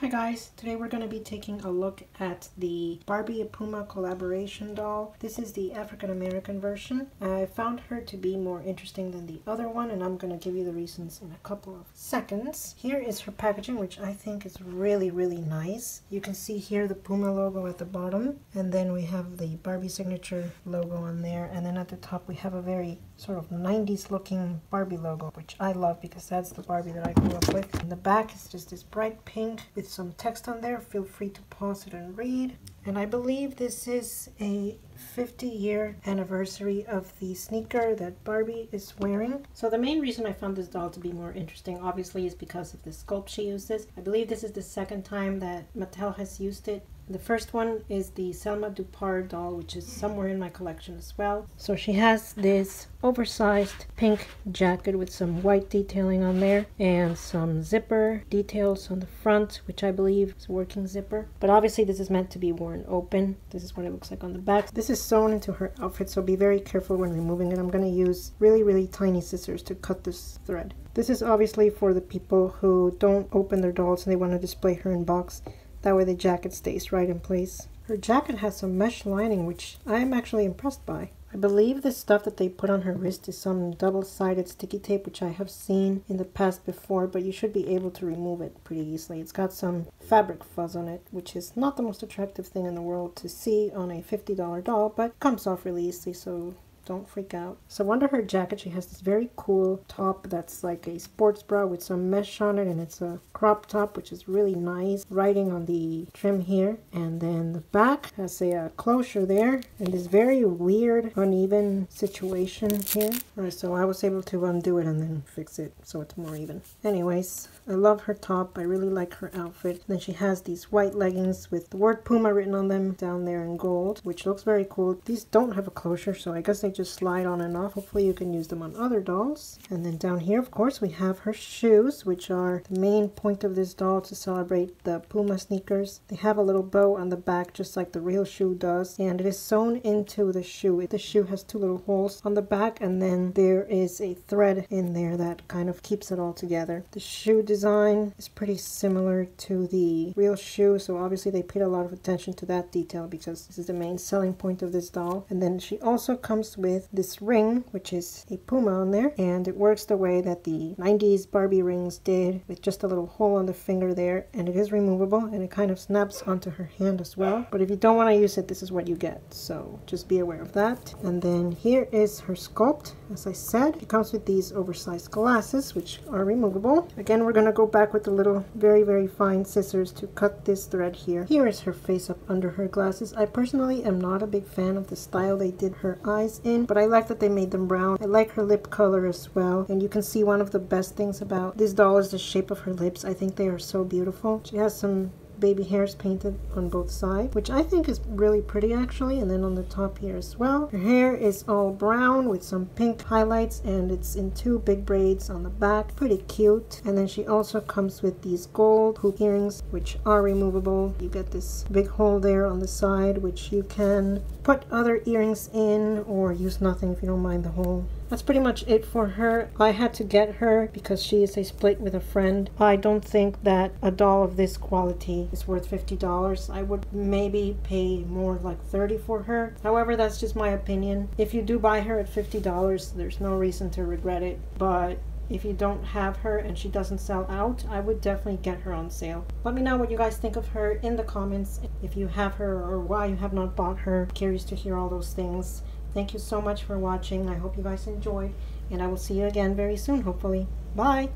Hi guys, today we're going to be taking a look at the Barbie Puma collaboration doll. This is the African-American version. I found her to be more interesting than the other one, and I'm going to give you the reasons in a couple of seconds. Here is her packaging, which I think is really, really nice. You can see here the Puma logo at the bottom, and then we have the Barbie signature logo on there, and then at the top we have a very sort of 90s looking Barbie logo, which I love because that's the Barbie that I grew up with. And the back is just this bright pink with some text on there. Feel free to pause it and read. And I believe this is a 50-year anniversary of the sneaker that Barbie is wearing. So the main reason I found this doll to be more interesting, obviously, is because of the sculpt she uses. I believe this is the second time that Mattel has used it. The first one is the Selma Dupar doll, which is somewhere in my collection as well. So she has this oversized pink jacket with some white detailing on there and some zipper details on the front, which I believe is a working zipper. But obviously this is meant to be worn open. This is what it looks like on the back. This is sewn into her outfit, so be very careful when removing it. I'm going to use really, really tiny scissors to cut this thread. This is obviously for the people who don't open their dolls and they want to display her in box. That way the jacket stays right in place. Her jacket has some mesh lining, which I'm actually impressed by. I believe the stuff that they put on her wrist is some double-sided sticky tape, which I have seen in the past before, but you should be able to remove it pretty easily. It's got some fabric fuzz on it, which is not the most attractive thing in the world to see on a $50 doll, but comes off really easily, so don't freak out. So under her jacket she has this very cool top that's like a sports bra with some mesh on it, and it's a crop top, which is really nice. Writing on the trim here, and then the back has a closure there and this very weird uneven situation here. Alright, so I was able to undo it and then fix it so it's more even. Anyways, I love her top. I really like her outfit. And then she has these white leggings with the word Puma written on them down there in gold, which looks very cool. These don't have a closure, so I guess they just slide on and off. Hopefully you can use them on other dolls. And then down here, of course, we have her shoes, which are the main point of this doll, to celebrate the Puma sneakers. They have a little bow on the back just like the real shoe does, and it is sewn into the shoe. The shoe has two little holes on the back, and then there is a thread in there that kind of keeps it all together. The shoe design is pretty similar to the real shoe, so obviously they paid a lot of attention to that detail because this is the main selling point of this doll. And then she also comes with this ring, which is a Puma on there, and it works the way that the 90s Barbie rings did, with just a little hole on the finger there, and it is removable and it kind of snaps onto her hand as well. But if you don't want to use it, this is what you get, so just be aware of that. And then here is her sculpt. As I said, it comes with these oversized glasses, which are removable. Again, we're going to go back with the little very, very fine scissors to cut this thread here. Here is her face up under her glasses. I personally am not a big fan of the style they did her eyes in, but I like that they made them brown. I like her lip color as well, and you can see one of the best things about this doll is the shape of her lips. I think they are so beautiful. She has some baby hairs painted on both sides, which I think is really pretty actually, and then on the top here as well. Her hair is all brown with some pink highlights, and it's in two big braids on the back. Pretty cute. And then she also comes with these gold hoop earrings, which are removable. You get this big hole there on the side, which you can put other earrings in or use nothing if you don't mind the hole. That's pretty much it for her. I had to get her because she is a split with a friend. I don't think that a doll of this quality is worth $50. I would maybe pay more like $30 for her. However, that's just my opinion. If you do buy her at $50, there's no reason to regret it. But if you don't have her and she doesn't sell out, I would definitely get her on sale. Let me know what you guys think of her in the comments. If you have her or why you have not bought her. I'm curious to hear all those things. Thank you so much for watching. I hope you guys enjoyed, and I will see you again very soon, hopefully. Bye!